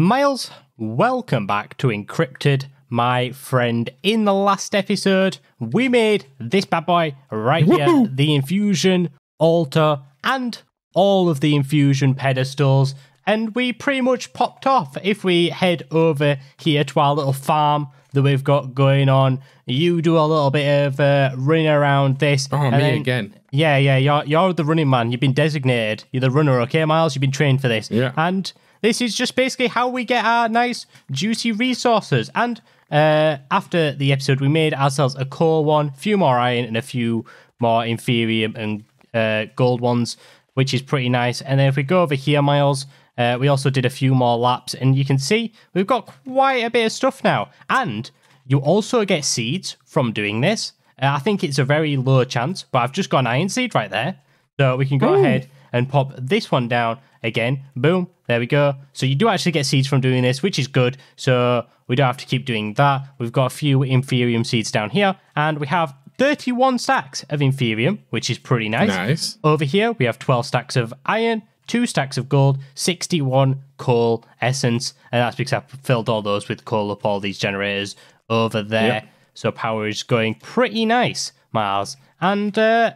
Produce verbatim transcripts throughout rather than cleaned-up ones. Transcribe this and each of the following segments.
Miles, welcome back to Encrypted, my friend. In the last episode, we made this bad boy right here, the infusion altar and all of the infusion pedestals, and we pretty much popped off. If we head over here to our little farm that we've got going on, you do a little bit of uh, running around this. Oh, and me then, again. Yeah, yeah, you're, you're the running man. You've been designated. You're the runner, okay, Miles? You've been trained for this. Yeah. And this is just basically how we get our nice, juicy resources. And uh, after the episode, we made ourselves a coal one, a few more iron, and a few more inferium and uh, gold ones, which is pretty nice. And then if we go over here, Miles, uh, we also did a few more laps, and you can see we've got quite a bit of stuff now. And you also get seeds from doing this. Uh, I think it's a very low chance, but I've just got an iron seed right there. So we can go Ooh. ahead and pop this one down again. Boom. There we go. So you do actually get seeds from doing this, which is good. So we don't have to keep doing that. We've got a few Inferium seeds down here, and we have thirty-one stacks of Inferium, which is pretty nice. Nice. Over here, we have twelve stacks of iron, two stacks of gold, sixty-one coal essence. And that's because I filled all those with coal up all these generators over there. Yep. So power is going pretty nice, Miles. And uh,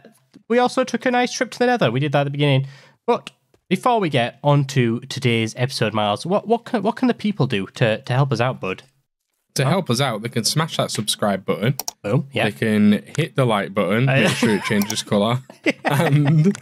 we also took a nice trip to the Nether. We did that at the beginning. But before we get on to today's episode, Miles, what what can what can the people do to, to help us out, bud? To huh? help us out, they can smash that subscribe button. Boom, yeah. They can hit the like button, uh, make sure it changes colour. And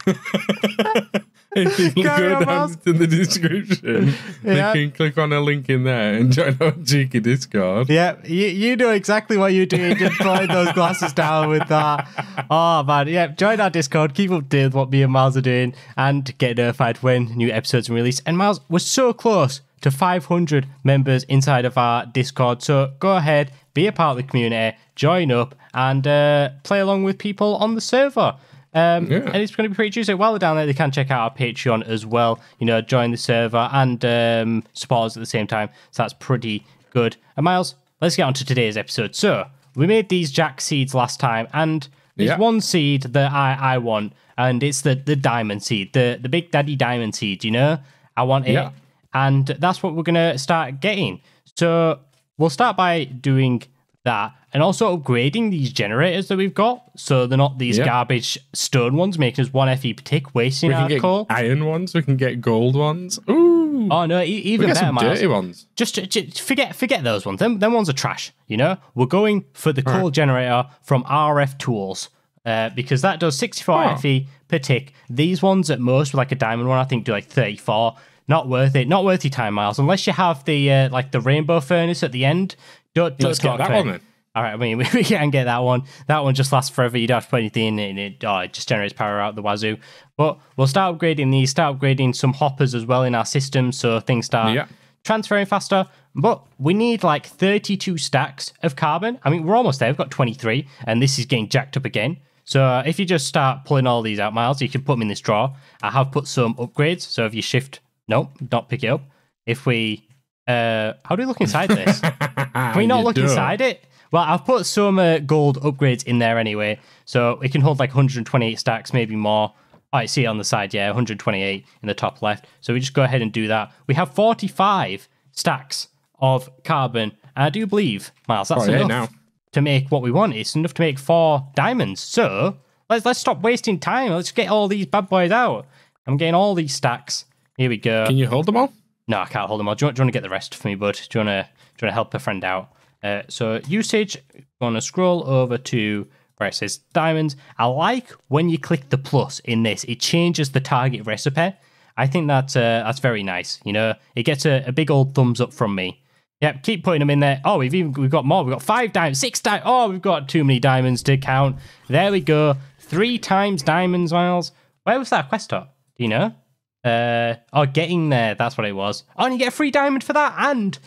if you go down Miles. to the description, yeah. they can click on a link in there and join our cheeky Discord. Yeah, you, you know exactly what you're doing. Just slide those glasses down with that. Oh, man. Yeah, join our Discord. Keep up to date with what me and Miles are doing and get notified when new episodes are released. And Miles, we're so close to five hundred members inside of our Discord. So go ahead, be a part of the community, join up, and uh, play along with people on the server. Um, yeah. And it's going to be pretty juicy. While they're down there, they can check out our Patreon as well. You know, join the server and um, support us at the same time. So that's pretty good. And Miles, let's get on to today's episode. So we made these jack seeds last time, and there's yeah. one seed that I, I want, and it's the, the diamond seed, the, the big daddy diamond seed, you know? I want it. Yeah. And that's what we're going to start getting. So we'll start by doing that, and also upgrading these generators that we've got, so they're not these yep. garbage stone ones making us one F E per tick, wasting we can our get coal. Iron ones, we can get gold ones. Ooh! Oh no, e even better, some dirty ones. Just, just forget, forget those ones. Them, them ones are trash. You know, we're going for the coal right. generator from R F Tools uh, because that does sixty-four oh. F E per tick. These ones at most, like a diamond one, I think do like thirty-four. Not worth it. Not worth your time, Miles. Unless you have the uh, like the rainbow furnace at the end. Don't, don't Let's get that one then. All right, I mean, we, we can get that one. That one just lasts forever. You don't have to put anything in it. Oh, it just generates power out the wazoo. But we'll start upgrading these, start upgrading some hoppers as well in our system, so things start yeah. transferring faster. But we need like thirty-two stacks of carbon. I mean, we're almost there. We've got twenty-three, and this is getting jacked up again. So uh, if you just start pulling all these out, Miles, you can put them in this drawer. I have put some upgrades, so if you shift... Nope, don't pick it up. If we... Uh, how do we look inside this? Can we not you look don't. inside it? Well, I've put some uh, gold upgrades in there anyway, so it can hold like one hundred twenty-eight stacks, maybe more. Oh, I see it on the side, yeah, one hundred twenty-eight in the top left. So we just go ahead and do that. We have forty-five stacks of carbon. And I do believe, Miles, that's oh, yeah, enough now. to make what we want. It's enough to make four diamonds. So let's let's stop wasting time. Let's get all these bad boys out. I'm getting all these stacks. Here we go. Can you hold them all? No, I can't hold them all. Do you want, do you want to get the rest for me, bud? Do you want to, do you want to help a friend out? Uh, so usage, I'm going to scroll over to where it says diamonds. I like when you click the plus in this, it changes the target recipe. I think that's, uh, that's very nice. You know, it gets a, a big old thumbs up from me. Yep, keep putting them in there. Oh, we've even we've got more. We've got five diamonds, six diamonds. Oh, we've got too many diamonds to count. There we go. Three times diamonds, Miles. Where was that quest at? Do you know? Uh, oh, getting there. That's what it was. Oh, and you get a free diamond for that and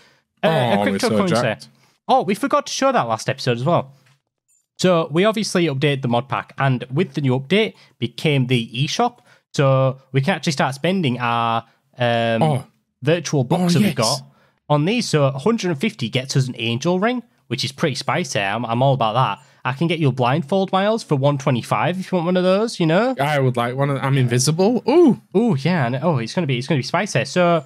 uh, oh, a cryptocurrency. So oh, we forgot to show that last episode as well. So we obviously updated the mod pack, and with the new update became the eShop. So we can actually start spending our um, oh. virtual books oh, that yes. we got on these. So one hundred fifty gets us an angel ring, which is pretty spicy. I'm, I'm all about that. I can get you a blindfold, Miles, for one twenty-five if you want one of those, you know? I would like one of them. I'm invisible. Ooh. Ooh, yeah. Oh, it's going to be it's going to be spicy. So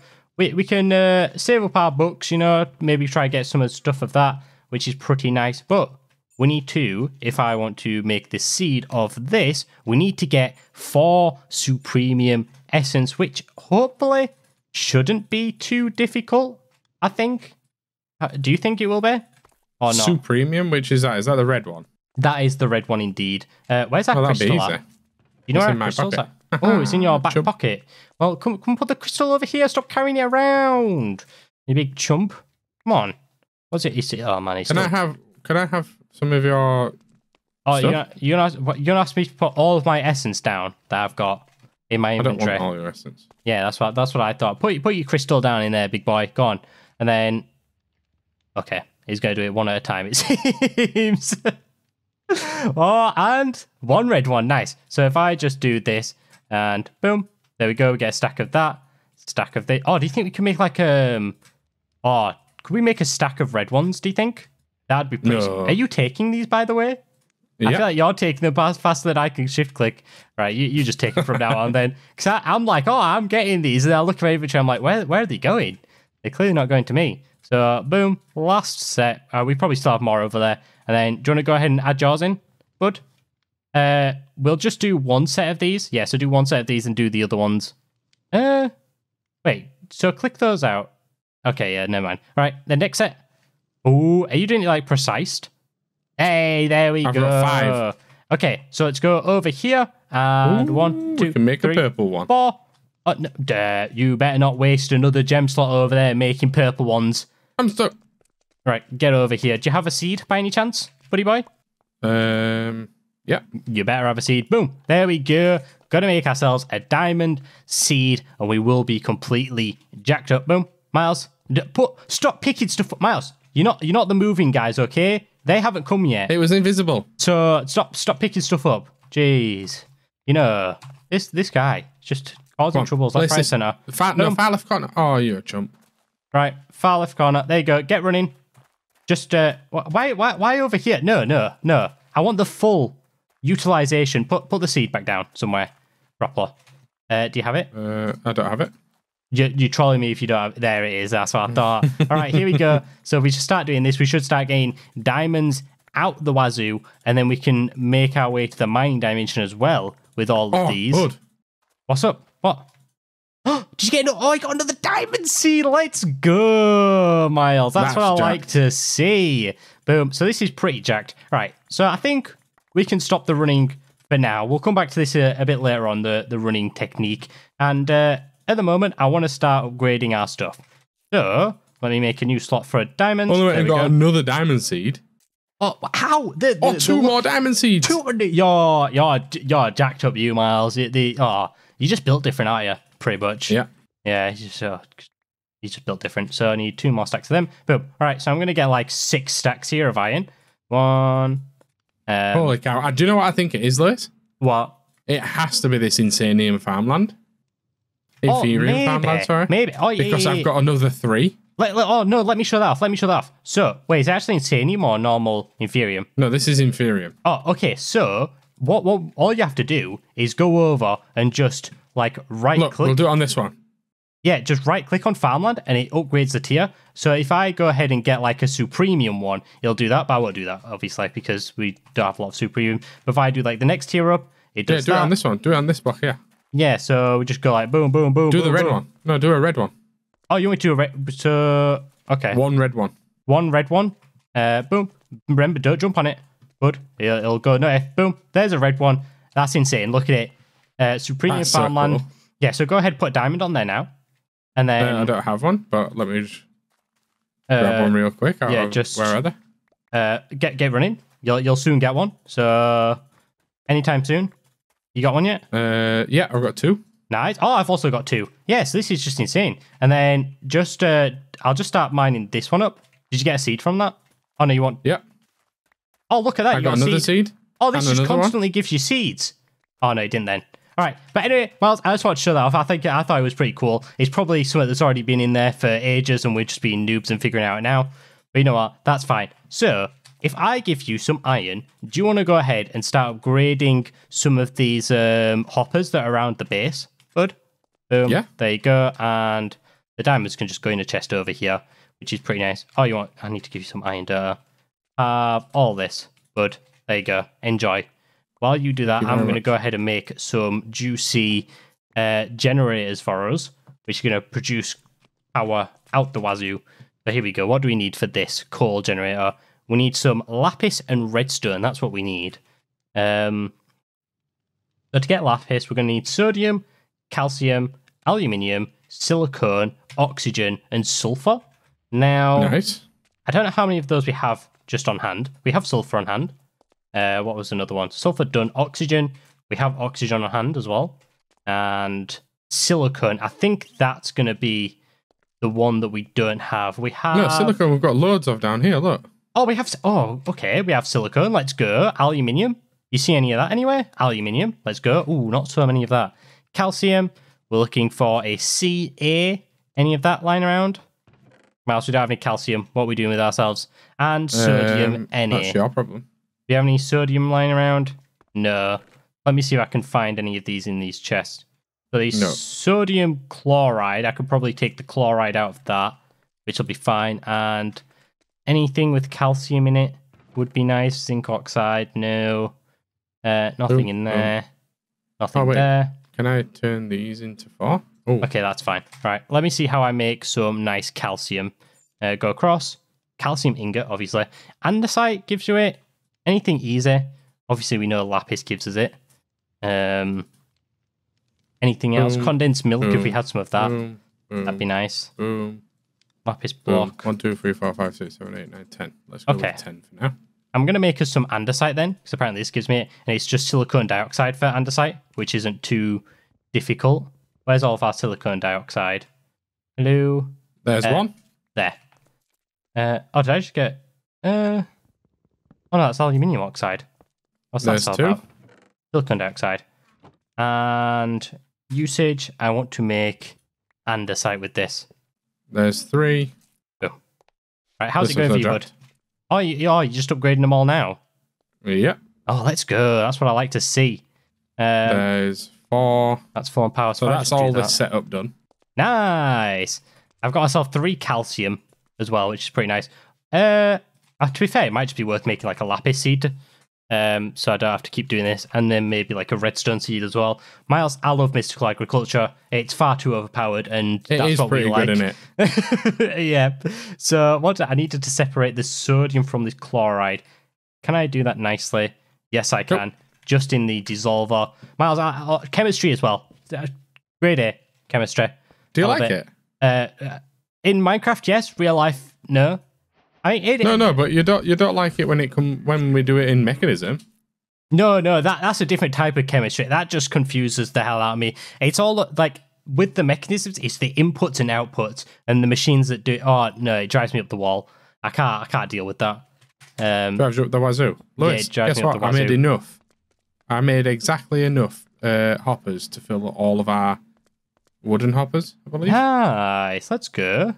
we, we can uh, save up our books, you know, maybe try and get some of the stuff of that, which is pretty nice. But we need to, if I want to make the seed of this, we need to get four Supremium Essence, which hopefully shouldn't be too difficult, I think. Do you think it will be? Or not? Supremium, which is that? Is that the red one? That is the red one indeed. Uh, where's that oh, crystal at? You know it's where that crystal's at? Oh, it's in your back chump. pocket. Well, come, come put the crystal over here. Stop carrying it around, you big chump. Come on. What's it? It's, oh, man. It's can stuck. I have Can I have some of your Oh, stuff? You're, not, you're, not, you're not asked me to put all of my essence down that I've got in my inventory. I don't want all your essence. Yeah, that's what, that's what I thought. Put, put your crystal down in there, big boy. Go on. And then... Okay, he's going to do it one at a time, it seems. Oh, and one red one. Nice. So if I just do this and boom, there we go. We get a stack of that, stack of this. Oh, do you think we can make like um? Oh, could we make a stack of red ones? Do you think that'd be pretty? No. Are you taking these, by the way? Yeah. I feel like you're taking them fast, faster than I can shift click. Right, you, you just take it from now on then, because I'm like, oh, I'm getting these, and I look at my inventory. I'm like, where where are they going? They're clearly not going to me. So boom, last set. Uh, we probably still have more over there. And then, do you want to go ahead and add yours in, bud? Uh, we'll just do one set of these. Yeah, so do one set of these and do the other ones. Uh, wait, so click those out. Okay, yeah, never mind. All right, the next set. Ooh, are you doing it like precise? Hey, there we I've go. Got five. Okay, so let's go over here. And Ooh, one, two, we can make three, a purple one. Four. Oh, no, duh, you better not waste another gem slot over there making purple ones. I'm stuck. Right, get over here. Do you have a seed by any chance, buddy boy? Um, yeah. You better have a seed. Boom. There we go. Gonna make ourselves a diamond seed, and we will be completely jacked up. Boom. Miles, put stop picking stuff up. Miles, you're not you're not the moving guys, okay? They haven't come yet. It was invisible. So stop stop picking stuff up. Jeez. You know this this guy just causing troubles left, right, center. Far, no, far left corner. Oh, you're a chump. Right, far left corner. There you go. Get running. Just, uh, why, why, why over here? No, no, no. I want the full utilization. Put, put the seed back down somewhere. Proper. Uh, do you have it? Uh, I don't have it. You, you're trolling me if you don't have it. There it is. That's what I thought. All right, here we go. So if we just start doing this, we should start getting diamonds out the wazoo, and then we can make our way to the mining dimension as well with all oh, of these. Good. What's up? What? Did you get another? Oh, I got another diamond seed. Let's go, Miles. That's, That's what I jacked. like to see. Boom. So this is pretty jacked. Right. So I think we can stop the running for now. We'll come back to this a, a bit later on, the, the running technique. And uh, at the moment, I want to start upgrading our stuff. So let me make a new slot for a diamond. Oh, no, I've got go. another diamond seed. Oh, how? The, the, oh, two the, more the, diamond seeds. Two, you're, you're, you're jacked up, you, Miles. The, the, oh, you just built different, aren't you? Pretty much. Yeah. Yeah, he's just, uh, he's just built different. So I need two more stacks of them. Boom. All right, so I'm going to get like six stacks here of iron. One. Um, Holy cow. Do you know what I think it is, Lewis? What? It has to be this Insanium farmland. Inferior oh, farmland, sorry. Maybe. Oh, yeah, because yeah, yeah, yeah. I've got another three. Let, let, oh, no, let me show that off. Let me show that off. So, wait, is it actually Insanium or normal Inferium? No, this is Inferium. Oh, okay. So, what? what all you have to do is go over and just... Like right Look, click. We'll do it on this one. Yeah, just right click on farmland and it upgrades the tier. So if I go ahead and get like a Supremium one, it'll do that, but I won't do that obviously because we don't have a lot of Supremium. But if I do like the next tier up, it does that. Yeah, do that. it on this one. Do it on this block, yeah. Yeah, so we just go like boom, boom, boom. Do boom, the red boom. one. No, do a red one. Oh, you want to do a red? So okay. One red one. One red one. Uh, boom. Remember, don't jump on it. Good. It'll, it'll go no F. Boom. There's a red one. That's insane. Look at it. Uh, Supremium farmland. So cool. Yeah, so go ahead, put a diamond on there now, and then uh, I don't have one, but let me just grab uh, one real quick. I'll yeah, have, just where are they? Uh, get get running. You'll you'll soon get one. So anytime soon. You got one yet? Uh, yeah, I've got two. Nice. Oh, I've also got two. Yes, yeah, so this is just insane. And then just uh, I'll just start mining this one up. Did you get a seed from that? Oh no, you want? Yeah. Oh look at that! I you got, got another seed. seed. Oh, this and just constantly one. gives you seeds. Oh no, it didn't then. All right, but anyway, Miles, I just wanted to show that off. I think I thought it was pretty cool. It's probably something that's already been in there for ages, and we're just being noobs and figuring it out now. But you know what? That's fine. So, if I give you some iron, do you want to go ahead and start upgrading some of these um, hoppers that are around the base, bud? Boom. Yeah. There you go. And The diamonds can just go in a chest over here, which is pretty nice. Oh, you want? I need to give you some iron dirt. Uh, all this, bud. There you go. Enjoy. While you do that, you I'm going to go ahead and make some juicy uh, generators for us, which is going to produce power out the wazoo. So here we go. What do we need for this coal generator? We need some lapis and redstone. That's what we need. Um, so to get lapis, we're going to need sodium, calcium, aluminium, silicone, oxygen, and sulfur. Now, nice. I don't know how many of those we have just on hand. We have sulfur on hand. Uh, what was another one? Sulfur done. Oxygen. We have oxygen on hand as well. And silicone. I think that's going to be the one that we don't have. We have... No, silicone we've got loads of down here, look. Oh, we have... Oh, okay. We have silicone. Let's go. Aluminium. You see any of that anyway? Aluminium. Let's go. Ooh, not so many of that. Calcium. We're looking for a C A. Any of that lying around? Mouse, we don't have any calcium. What are we doing with ourselves? And sodium um, N A. That's your problem. Do you have any sodium lying around? No. Let me see if I can find any of these in these chests. So the no. sodium chloride, I could probably take the chloride out of that, which will be fine. And anything with calcium in it would be nice. Zinc oxide, no. Uh, nothing oh, in there. Oh. Nothing oh, wait. there. Can I turn these into four? Oh. Okay, that's fine. All right, let me see how I make some nice calcium. Uh, go across. Calcium ingot, obviously. Andesite gives you it. Anything easy. Obviously, we know lapis gives us it. Um, anything else? Um, Condensed milk, um, if we had some of that. Um, um, that'd be nice. Um, lapis block. Um, one, two, three, four, five, six, seven, eight, nine, ten. Let's go okay. with ten for now. I'm going to make us some andesite then, because apparently this gives me it. And it's just silicone dioxide for andesite, which isn't too difficult. Where's all of our silicone dioxide? Hello? There's uh, one. There. Uh, oh, did I just get... Uh, oh, no, that's aluminium oxide. What's There's that about? Silicon dioxide. And usage, I want to make andesite with this. There's three. Go. Right, how's this it going for you, bud? Oh, you, oh, you're just upgrading them all now? Yep. Oh, let's go. That's what I like to see. Um, There's... Four. That's four power. So, so that's all the that. setup done. Nice. I've got myself three calcium as well, which is pretty nice. Uh, to be fair, it might just be worth making like a lapis seed, um, so I don't have to keep doing this, and then maybe like a redstone seed as well. Miles, I love mystical agriculture. It's far too overpowered, and it that's is what pretty we like. Good, isn't it? Yeah. So what I needed to separate the sodium from the chloride. Can I do that nicely? Yes, I can. Nope. Just in the dissolver. Miles, uh, uh, chemistry as well. Uh, grade A, chemistry. Do you like it? it? Uh, in Minecraft, yes. Real life, no. I mean, it, no, it, no, but you don't. You don't like it when it come when we do it in Mekanism. No, no, that that's a different type of chemistry. That just confuses the hell out of me. It's all like with the mechanisms. It's the inputs and outputs, and the machines that do. Oh no, it drives me up the wall. I can't. I can't deal with that. Um, drives you up the wazoo. Lewis, yeah, guess what? I made enough. I made exactly enough uh, hoppers to fill all of our wooden hoppers, I believe. Nice, let's go.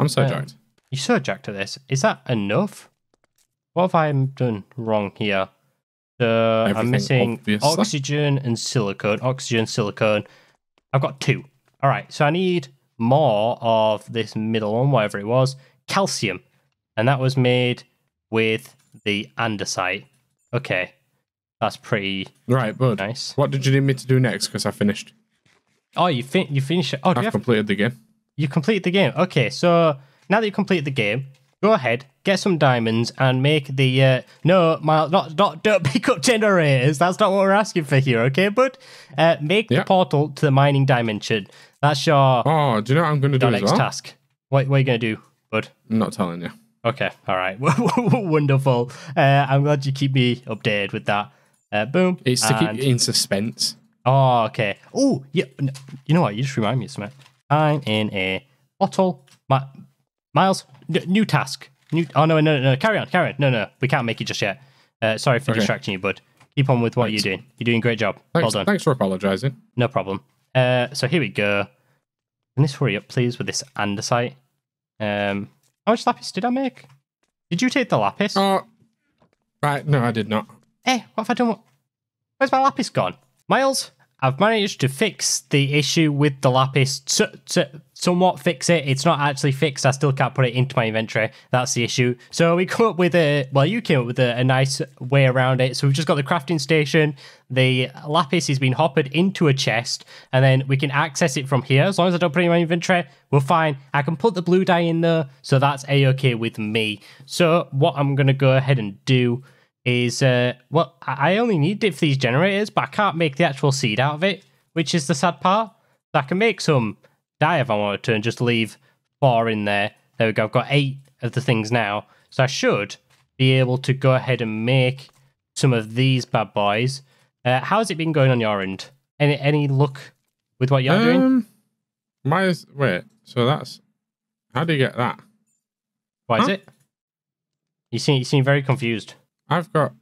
I'm so um, jacked. You're so jacked to this. Is that enough? What have I done wrong here? Uh, I'm missing obviously. oxygen and silicone. Oxygen, silicone. I've got two. All right, so I need more of this middle one, whatever it was. Calcium. And that was made with the andesite. Okay. That's pretty right, bud. Nice. What did you need me to do next? Because I finished. Oh, you fin you finished it. Oh, I've completed the game. You completed the game. Okay, so now that you completed the game, go ahead, get some diamonds and make the uh, no, Miles, not not don't pick up generators. That's not what we're asking for here. Okay, bud. Uh, make yeah. the portal to the mining dimension. That's your. Oh, do you know what I'm going to do as well? task? What what are you going to do, bud? I'm not telling you. Okay, all right. Wonderful. Uh, I'm glad you keep me updated with that. Uh, boom. It's to and... keep it in suspense. Oh, okay. Oh, yeah. No, you know what? You just remind me of something. I'm in a bottle. My... Miles, n new task. New. Oh, no, no, no, no. Carry on, carry on. No, no, we can't make it just yet. Uh, sorry for okay. distracting you, bud. Keep on with what Thanks. you're doing. You're doing a great job. Thanks. Well done. Thanks for apologising. No problem. Uh, so here we go. Can this hurry up, please, with this andesite? Um, how much lapis did I make? Did you take the lapis? Oh, right. No, I did not. Hey, what have I done? Where's my lapis gone? Miles, I've managed to fix the issue with the lapis, to, to somewhat fix it. It's not actually fixed. I still can't put it into my inventory. That's the issue. So we come up with a, well, you came up with a, a nice way around it. So we've just got the crafting station. The lapis has been hoppered into a chest, and then we can access it from here. As long as I don't put it in my inventory, we're fine. I can put the blue dye in there, so that's a-okay with me. So what I'm going to go ahead and do is, uh, well, I only need it for these generators, but I can't make the actual seed out of it, which is the sad part. So I can make some dye if I wanted to and just leave four in there. There we go. I've got eight of the things now. So I should be able to go ahead and make some of these bad boys. Uh, how's it been going on your end? Any any luck with what you're um, doing? My, wait, so that's... How do you get that? Why huh? is it? You seem, you seem very confused. I've got... Are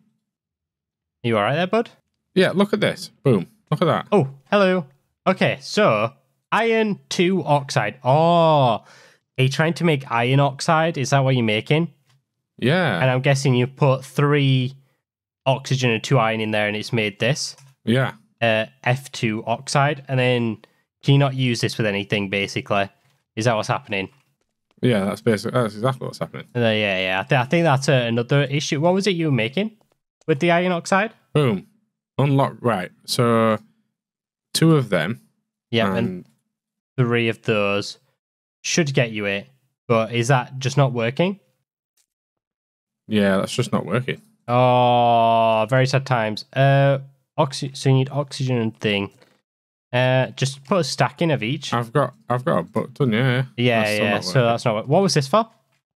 you all right there, bud? Yeah, look at this. Boom. Look at that. Oh, hello. Okay, so... Iron two oxide. Oh, are you trying to make iron oxide? Is that what you're making? Yeah. And I'm guessing you put three oxygen and two iron in there and it's made this. Yeah. Uh, F two oxide. And then can you not use this with anything, basically? Is that what's happening? Yeah, that's basically, that's exactly what's happening. Uh, yeah, yeah. I, th I think that's uh, another issue. What was it you were making with the iron oxide? Boom. Unlock. Right. So two of them. Yeah, and... and three of those should get you it, but is that just not working? Yeah, that's just not working. Oh, very sad times. Uh, oxy so you need oxygen and thing. Uh, just put a stack in of each. I've got, I've got a button. Yeah, yeah, that's yeah. So that's not. What was this for?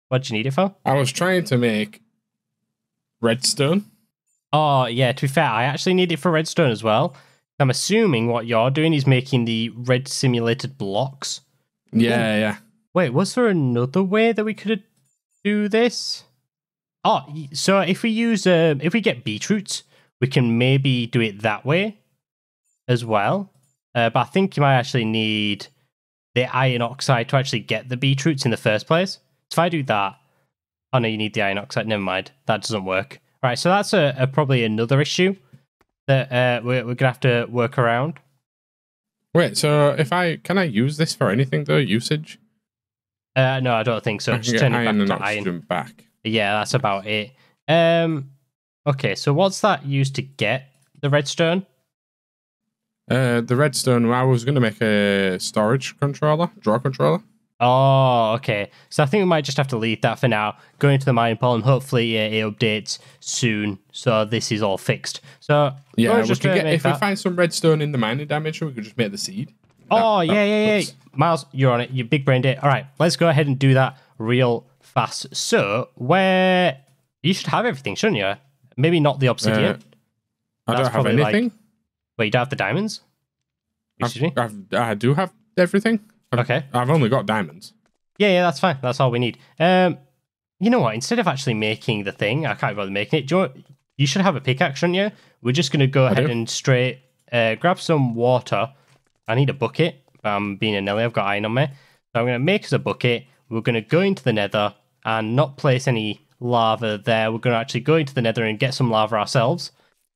What did you need it for? I was trying to make redstone. Oh yeah. To be fair, I actually need it for redstone as well. I'm assuming what you're doing is making the red simulated blocks. Yeah, Ooh. yeah. Wait, was there another way that we could do this? Oh, so if we use, um, if we get beetroots, we can maybe do it that way as well. Uh, but I think you might actually need the iron oxide to actually get the beetroots in the first place. So if I do that, oh no, you need the iron oxide. Never mind, that doesn't work. All right, so that's a, a probably another issue that uh, we're, we're going to have to work around. Wait, so if I... Can I use this for anything, though? Usage? Uh, no, I don't think so. I Just turn iron it back and to iron. Back. Yeah, that's about it. Um, okay, so what's that used to get the redstone? Uh, the redstone, I was going to make a storage controller, draw controller. Oh, okay. So I think we might just have to leave that for now. Go into the mining portal and hopefully uh, it updates soon. So this is all fixed. So yeah, we just can get, if that. we find some redstone in the mining dimension, we could just make the seed. Oh, that, yeah, that, yeah, yeah. Oops. Miles, you're on it. You big brained it. All right, let's go ahead and do that real fast. So where you should have everything, shouldn't you? Maybe not the obsidian. Uh, I That's don't have anything. Like, wait, you don't have the diamonds? Excuse me? I've, I do have everything. Okay. I've only got diamonds. Yeah, yeah, that's fine. That's all we need. Um, you know what? Instead of actually making the thing, I can't bother making it. Do you, want, you should have a pickaxe, shouldn't you? We're just going to go I ahead do. and straight uh, grab some water. I need a bucket. I'm being a Nelly. I've got iron on me. So I'm going to make us a bucket. We're going to go into the nether and not place any lava there. We're going to actually go into the nether and get some lava ourselves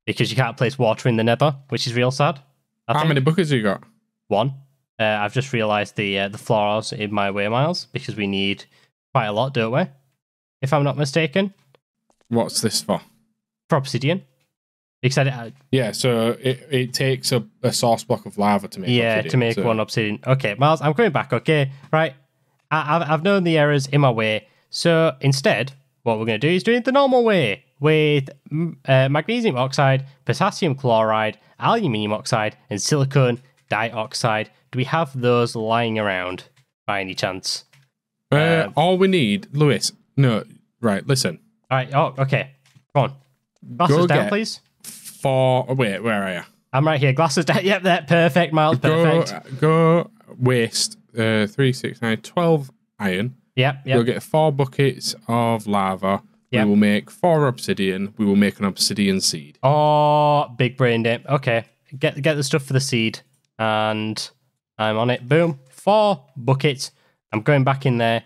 because you can't place water in the nether, which is real sad. I How think. many buckets have you got? One. Uh, I've just realised the uh, the floor's in my way, Miles, because we need quite a lot, don't we? If I'm not mistaken. What's this for? For obsidian. Because I, I, yeah, so it, it takes a, a source block of lava to make yeah, obsidian. Yeah, to make so. one obsidian. Okay, Miles, I'm coming back, okay? Right, I, I've, I've known the errors in my way. So instead, what we're going to do is do it the normal way with uh, magnesium oxide, potassium chloride, aluminium oxide, and silicone dioxide. Do we have those lying around by any chance? Uh, um, all we need, Lewis. No, right. Listen. All right. Oh, okay. Come on. Glasses Go down, please. Four. Oh, wait, where are you? I'm right here. Glasses down. Yep, that perfect, Miles. Perfect. Go, go waste uh, three, six, nine, twelve iron. Yep. Yep. We'll get four buckets of lava. Yep. We will make four obsidian. We will make an obsidian seed. Oh, big brain dip. Okay. Get get the stuff for the seed and. I'm on it. Boom. Four buckets. I'm going back in there.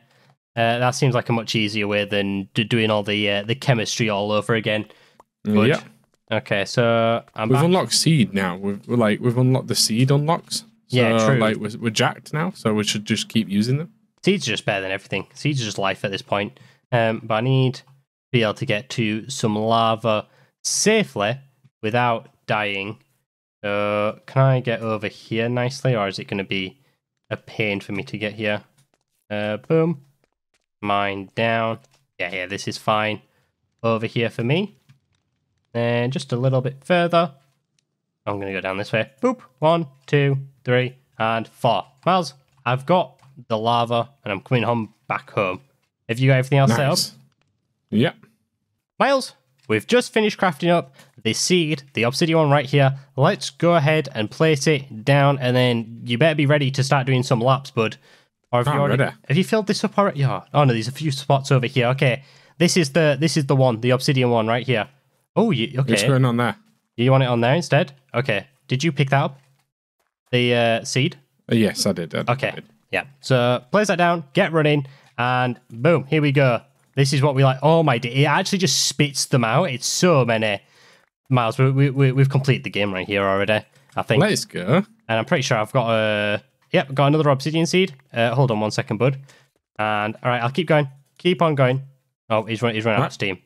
Uh, that seems like a much easier way than doing all the uh, the chemistry all over again. Good. Yep. Okay, so I'm we've back. unlocked seed now. We've we're like we've unlocked the seed unlocks. So, yeah, true. Like we're, we're jacked now, so we should just keep using them. Seeds are just better than everything. Seeds are just life at this point. Um, but I need to be able to get to some lava safely without dying. So can I get over here nicely, or is it going to be a pain for me to get here? Uh, boom. Mine down. Yeah, yeah, this is fine. Over here for me. And just a little bit further. I'm going to go down this way. Boop. One, two, three, and four. Miles, I've got the lava, and I'm coming home back home. Have you got everything else nice. set up? Yep. Miles, we've just finished crafting up the seed, the obsidian one right here. Let's go ahead and place it down, and then you better be ready to start doing some laps, bud. Or have, oh, you already, have you filled this up already? Oh, oh no, there's a few spots over here. Okay, this is the this is the one, the obsidian one right here. Oh, you, okay. It's going on there. You want it on there instead? Okay. Did you pick that up? The uh, seed? Uh, yes, I did. I did. Okay. I did. Yeah. So place that down, get running, and boom, here we go. This is what we like. Oh my dear, it actually just spits them out. It's so many. Miles, we, we, we, we've completed the game right here already, I think. Let's go. And I'm pretty sure I've got a... Yep, got another obsidian seed. Uh, hold on one second, bud. And, all right, I'll keep going. Keep on going. Oh, he's, run, he's running what? out of steam.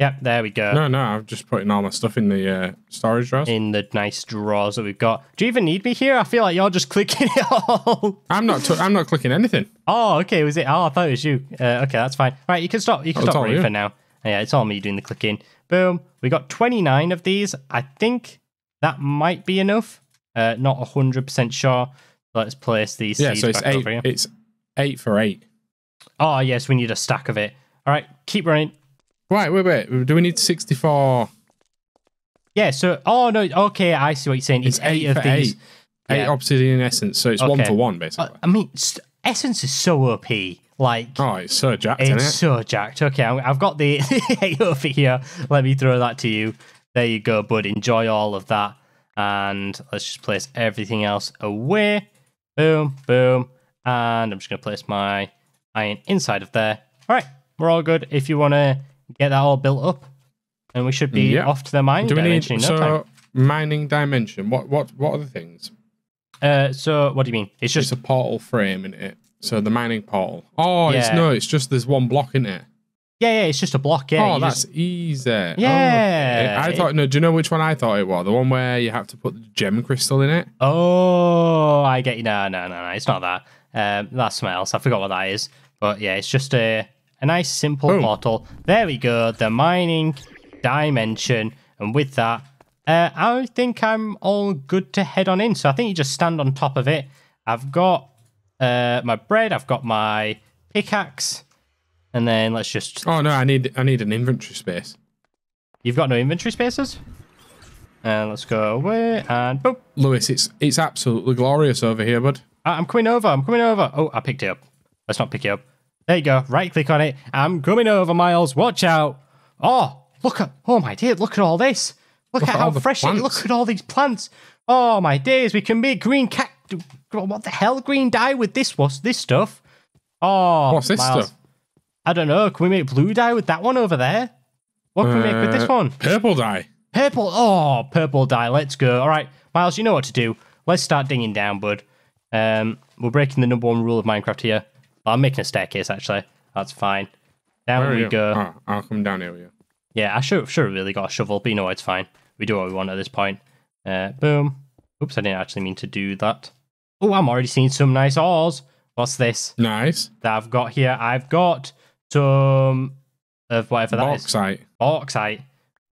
Yep, there we go. No, no, I'm just putting all my stuff in the uh, storage drawers. In the nice drawers that we've got. Do you even need me here? I feel like you're just clicking it all. I'm not I'm not clicking anything. Oh, okay, was it? Oh, I thought it was you. Uh, okay, that's fine. All right, you can stop. You can stop running for now. Yeah, it's all me doing the clicking. Boom. We got twenty-nine of these. I think that might be enough. Uh, not one hundred percent sure. Let's place these yeah, seeds so it's back eight, over here. It's eight for eight. Oh, yes, we need a stack of it. All right, keep running. Right, wait, wait. Do we need sixty-four? Yeah, so... Oh, no, okay, I see what you're saying. It's, it's eight, eight of these. Eight, yeah. eight obsidian essence, so it's okay. one for one, basically. I mean, essence is so O P. Like... Oh, it's so jacked, it's isn't it? It's so jacked. Okay, I've got the eight over here. Let me throw that to you. There you go, bud. Enjoy all of that. And let's just place everything else away. Boom, boom, and I'm just going to place my iron inside of there. All right, we're all good. If you want to get that all built up, and we should be yeah. off to the mining Do we dimension. Need, no so, time. mining dimension. What, what, what are the things? Uh, so what do you mean? It's just it's a portal frame, isn't it? So the mining portal. Oh, yeah. it's no, it's just there's one block in it. Yeah, yeah, it's just a block. Yeah. Oh, you that's just... easy. Yeah. Oh, okay. I thought, no, do you know which one I thought it was? The one where you have to put the gem crystal in it? Oh, I get you. No, no, no, no. It's not that. Um, that's something else. I forgot what that is. But yeah, it's just a, a nice, simple Boom. portal. There we go. The mining dimension. And with that, uh, I think I'm all good to head on in. So I think you just stand on top of it. I've got uh, my bread. I've got my pickaxe. And then let's just... Oh, no, I need I need an inventory space. You've got no inventory spaces? And uh, let's go away and boop. Lewis, it's it's absolutely glorious over here, bud. I'm coming over. I'm coming over. Oh, I picked it up. Let's not pick it up. There you go. Right click on it. I'm coming over, Miles. Watch out. Oh, look at... Oh, my dear. Look at all this. Look, look at, at how fresh it is. Look at all these plants. Oh, my days. We can make green cactus. What the hell? Green dye with this. What's this stuff? Oh, What's this Miles. stuff? I don't know. Can we make blue dye with that one over there? What can uh, we make with this one? Purple dye. Purple. Oh, purple dye. Let's go. All right, Miles, you know what to do. Let's start dinging down, bud. Um, we're breaking the number one rule of Minecraft here. Well, I'm making a staircase, actually. That's fine. Down Where we go. Oh, I'll come down here with you. Yeah, I should have really got a shovel, but you know what? It's fine. We do what we want at this point. Uh, boom. Oops, I didn't actually mean to do that. Oh, I'm already seeing some nice ores. What's this? Nice. That I've got here. I've got... some of whatever that Bauxite. is. Bauxite.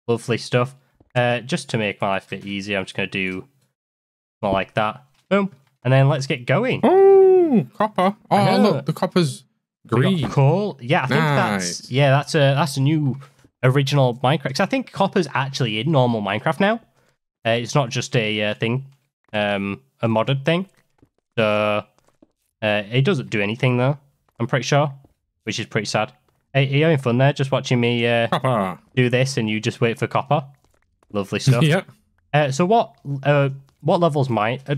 Lovely stuff. Uh, just to make my life a bit easier, I'm just going to do more like that. Boom. And then let's get going. Oh, copper. Oh, look, the copper's green. Cool. Yeah, I think nice. that's yeah, that's a that's a new original Minecraft. 'Cause I think copper's actually in normal Minecraft now. Uh, it's not just a uh, thing, um, a modded thing. So uh, it doesn't do anything though. I'm pretty sure. Which is pretty sad. Hey, are you having fun there? Just watching me uh, do this, and you just wait for copper. Lovely stuff. yeah. Uh, so what? Uh, what levels might? Uh,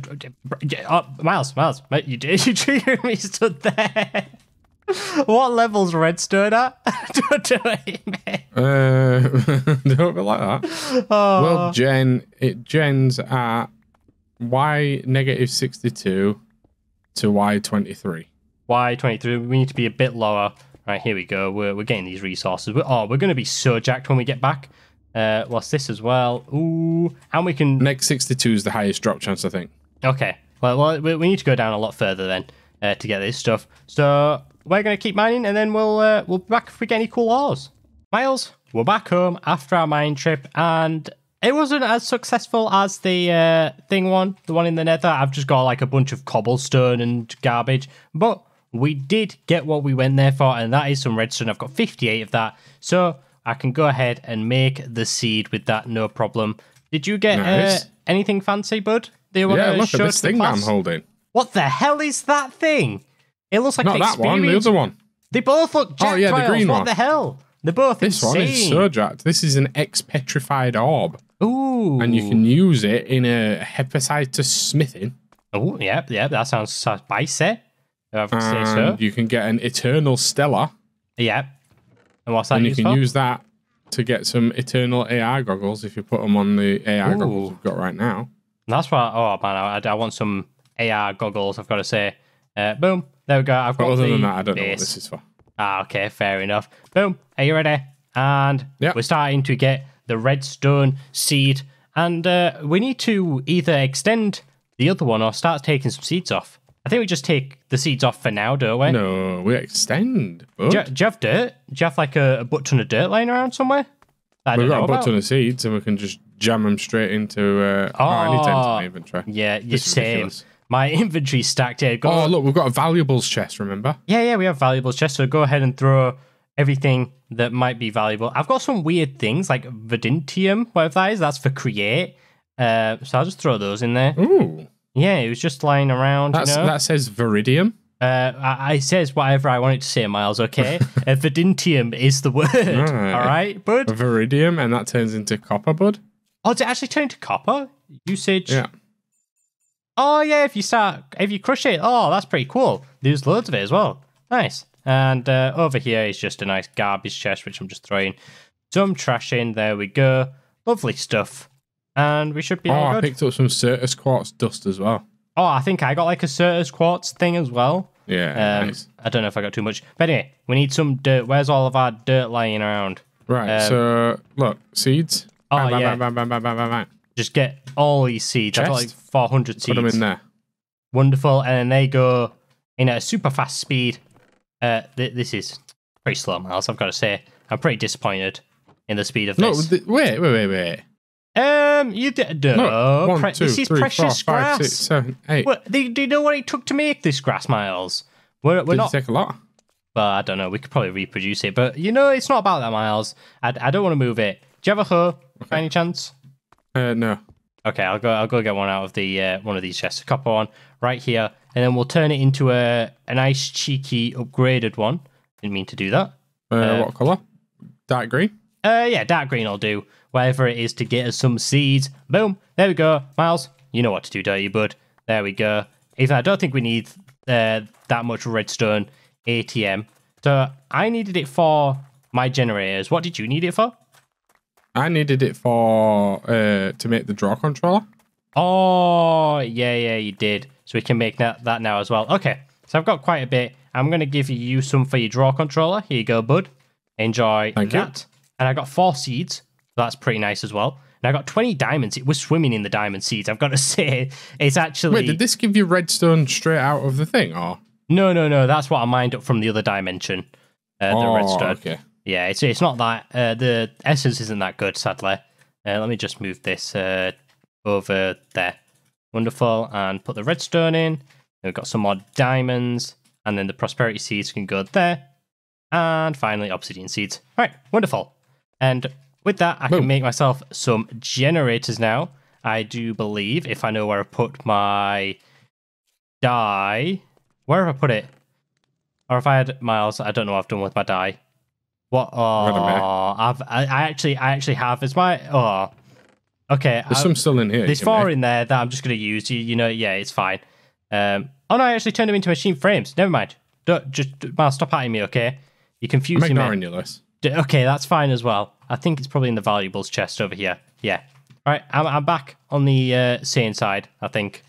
uh, Miles, Miles, mate, you did you treated me stood there. What levels redstone at? Don't do it, mate. Uh, don't be like that. Oh. Well, Jen, it gens at y negative sixty-two to y twenty-three. Y twenty-three. We need to be a bit lower. Right, here we go. We're we're getting these resources. We're, oh, we're going to be so jacked when we get back. Uh, what's this as well? Ooh, and we can next sixty-two is the highest drop chance, I think. Okay. Well, well, we need to go down a lot further then uh, to get this stuff. So we're going to keep mining, and then we'll uh, we'll be back if we get any cool ores. Miles, we're back home after our mine trip, and it wasn't as successful as the uh, thing one, the one in the Nether. I've just got like a bunch of cobblestone and garbage, but we did get what we went there for, and that is some redstone. I've got fifty-eight of that, so I can go ahead and make the seed with that, no problem. Did you get nice. uh, anything fancy, bud? They want yeah, to look at this thing that I'm holding. What the hell is that thing? It looks like not that one, the other one. They both look jacked. Oh yeah, the green one. What the hell? They're both this insane. One is so jacked. This is an ex-petrified orb. Ooh. And you can use it in a hepatite smithing. Oh, yeah, yeah, that sounds spicy. If I say so. You can get an eternal stellar. Yeah. And what's that And you can for? use that to get some eternal A I goggles if you put them on the A I Ooh. goggles we've got right now. That's why, oh man, I, I want some A R goggles, I've got to say. Uh, boom, there we go. I've got other the than that, I don't base. know what this is for. Ah, okay, fair enough. Boom, are you ready? And yep. we're starting to get the redstone seed. And uh, we need to either extend the other one or start taking some seeds off. I think we just take the seeds off for now, don't we? No, we extend. Do, do you have dirt? Do you have like a, a butt ton of dirt lying around somewhere? I We've got a butt ton of seeds and we can just jam them straight into uh, oh, our any inventory. Yeah, you're same. My inventory's stacked here. Got oh, look, we've got a valuables chest, remember? Yeah, yeah, we have valuables chest, so go ahead and throw everything that might be valuable. I've got some weird things, like Vidintium, whatever that is. That's for Create. Uh, so I'll just throw those in there. Ooh. Yeah, it was just lying around, That's, you know? That says Viridium? Uh, I, I says whatever I want it to say, Miles, okay? uh, Vidintium is the word, right. all right, bud? Viridium, and that turns into copper, bud? Oh, does it actually turn into copper? Usage? Yeah. Oh, yeah, if you start, if you crush it, oh, that's pretty cool. There's loads of it as well. Nice. And uh, over here is just a nice garbage chest, which I'm just throwing some trash in. There we go. Lovely stuff. And we should be all good. Oh, I picked up some Certus Quartz dust as well. Oh, I think I got like a Certus Quartz thing as well. Yeah, um, nice. I don't know if I got too much. But anyway, we need some dirt. Where's all of our dirt lying around? Right, um, so, look, seeds. Oh, bang, yeah. Bang, bang, bang, bang, bang, bang. Just get all these seeds. Chest. I've got like four hundred seeds. Put them in there. Wonderful. And then they go in at a super fast speed. Uh, th this is pretty slow, Miles, I've got to say. I'm pretty disappointed in the speed of this. No, th wait, wait, wait, wait. Um, you did. No, one, two, this is three, precious four, grass. Five, six, seven, eight. Well, do, do you know what it took to make this grass, Miles? We're, we're did not... it take a lot? Well, I don't know. We could probably reproduce it. But, you know, it's not about that, Miles. I, I don't want to move it. Do you have a hoe? Okay. By any chance? Uh, no. Okay, I'll go. I'll go get one out of the uh, one of these chests. A copper one right here, and then we'll turn it into a a nice cheeky upgraded one. Didn't mean to do that. Uh, uh, what color? Dark green. Uh, yeah, dark green. I'll do whatever it is to get us some seeds. Boom. There we go, Miles. You know what to do, don't you, bud? There we go. Even I don't think we need uh, that much redstone A T M. So I needed it for my generators. What did you need it for? I needed it for uh, to make the draw controller. Oh, yeah, yeah, you did. So we can make that, that now as well. Okay, so I've got quite a bit. I'm going to give you some for your draw controller. Here you go, bud. Enjoy Thank that. You. And I got four seeds. So that's pretty nice as well. And I got twenty diamonds. It was swimming in the diamond seeds. I've got to say, it's actually... Wait, did this give you redstone straight out of the thing? Or No, no, no. That's what I mined up from the other dimension. Uh, oh, the redstone. Okay. Yeah, it's it's not that uh, the essence isn't that good, sadly. Uh, let me just move this uh, over there. Wonderful, and put the redstone in. And we've got some more diamonds, and then the prosperity seeds can go there, and finally obsidian seeds. All right, wonderful. And with that, I Boom. can make myself some generators now. I do believe if I know where I put my dye, where have I put it? Or if I had Miles, I don't know what I've done with my dye. What? Oh, I've, I actually, I actually have. It's my, oh, okay. There's I, some still in here. There's four in there that I'm just going to use. You, you know, yeah, it's fine. Um, oh no, I actually turned them into machine frames. Never mind. Don't just, Miles, stop at me, okay? You're confusing me. I'm ignoring you, Lewis. Okay, that's fine as well. I think it's probably in the valuables chest over here. Yeah. All right, I'm, I'm back on the uh, sane side, I think.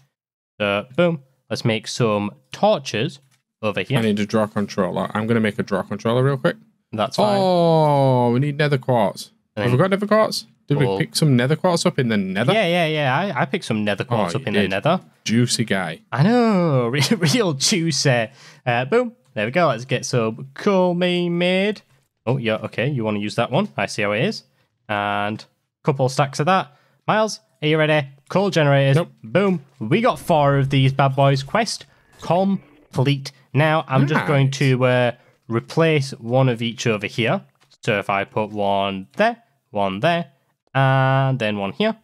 So, boom. Let's make some torches over here. I need a draw controller. I'm going to make a draw controller real quick. That's fine. Oh, we need nether quartz. And Have we got nether quartz? Did cool. we pick some nether quartz up in the nether? Yeah, yeah, yeah. I, I picked some nether quartz oh, up in did. the nether. Juicy guy. I know. Real, real juicy. Uh, boom. There we go. Let's get some coal me made. Oh, yeah. Okay. You want to use that one. I see how it is. And a couple stacks of that. Miles, are you ready? Coal generators. Nope. Boom. We got four of these bad boys. Quest complete. Now I'm nice. just going to uh, replace one of each over here. So if I put one there, one there, and then one here,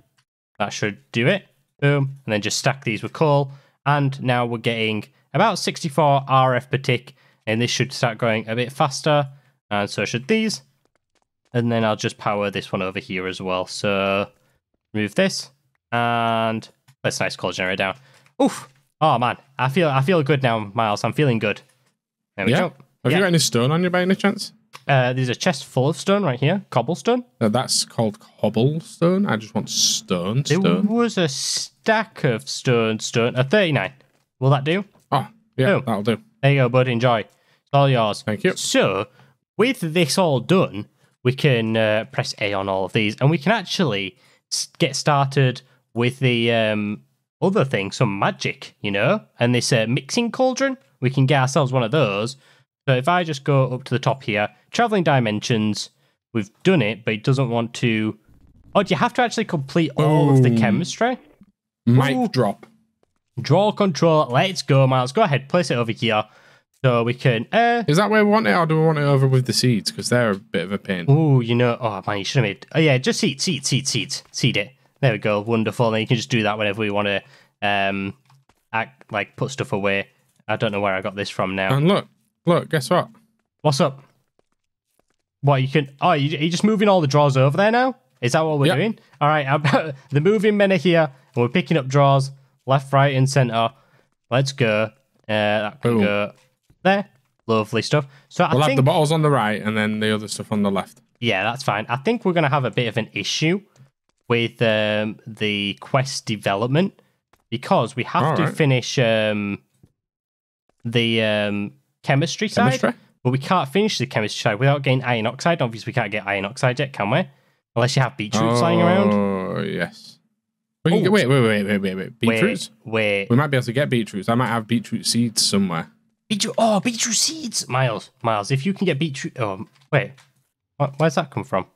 that should do it. Boom. And then just stack these with coal. And now we're getting about sixty-four R F per tick. And this should start going a bit faster. And so should these. And then I'll just power this one over here as well. So remove this. And that's a nice coal generator down. Oof. Oh, man. I feel I feel good now, Miles. I'm feeling good. There we yeah. go. Have yeah. you got any stone on you by any chance? Uh, there's a chest full of stone right here. Cobblestone. No, that's called cobblestone. I just want stone. There stone. was a stack of stone, stone. A thirty-nine. Will that do? Oh, yeah, Boom. that'll do. There you go, bud. Enjoy. It's all yours. Thank you. So, with this all done, we can uh, press A on all of these, and we can actually get started with the um, other thing, some magic, you know? And this uh, mixing cauldron, we can get ourselves one of those. So if I just go up to the top here, traveling dimensions, we've done it, but it doesn't want to... Oh, do you have to actually complete all oh, of the chemistry? Mic Ooh. drop. Draw control. Let's go, Miles. Go ahead, place it over here. So we can... Uh, Is that where we want it, or do we want it over with the seeds? Because they're a bit of a pain. Oh, you know... Oh, man, you should have made... Oh, yeah, just seed, seed, seed, seed. Seed it. There we go. Wonderful. And you can just do that whenever we want to, um, act, like, put stuff away. I don't know where I got this from now. And look. Look, guess what? What's up? What, you can... Oh, are you, are you just moving all the drawers over there now? Is that what we're yep. doing? All right, I'm, the moving men are here, and we're picking up drawers left, right, and centre. Let's go. Uh, that can Boom. go... There. Lovely stuff. So I we'll think, have the bottles on the right and then the other stuff on the left. Yeah, that's fine. I think we're going to have a bit of an issue with um, the quest development because we have All to right. finish um, the um, chemistry side. Chemistry? But we can't finish the chemistry side without getting iron oxide. Obviously, we can't get iron oxide yet, can we? Unless you have beetroots oh, lying around. Oh, yes. We can get, wait, wait, wait, wait, wait, wait. Beetroots? Wait, wait. We might be able to get beetroots. I might have beetroot seeds somewhere. Beetroot, oh, beetroot seeds! Miles, Miles, if you can get beetroot... Oh, wait. Where's that come from?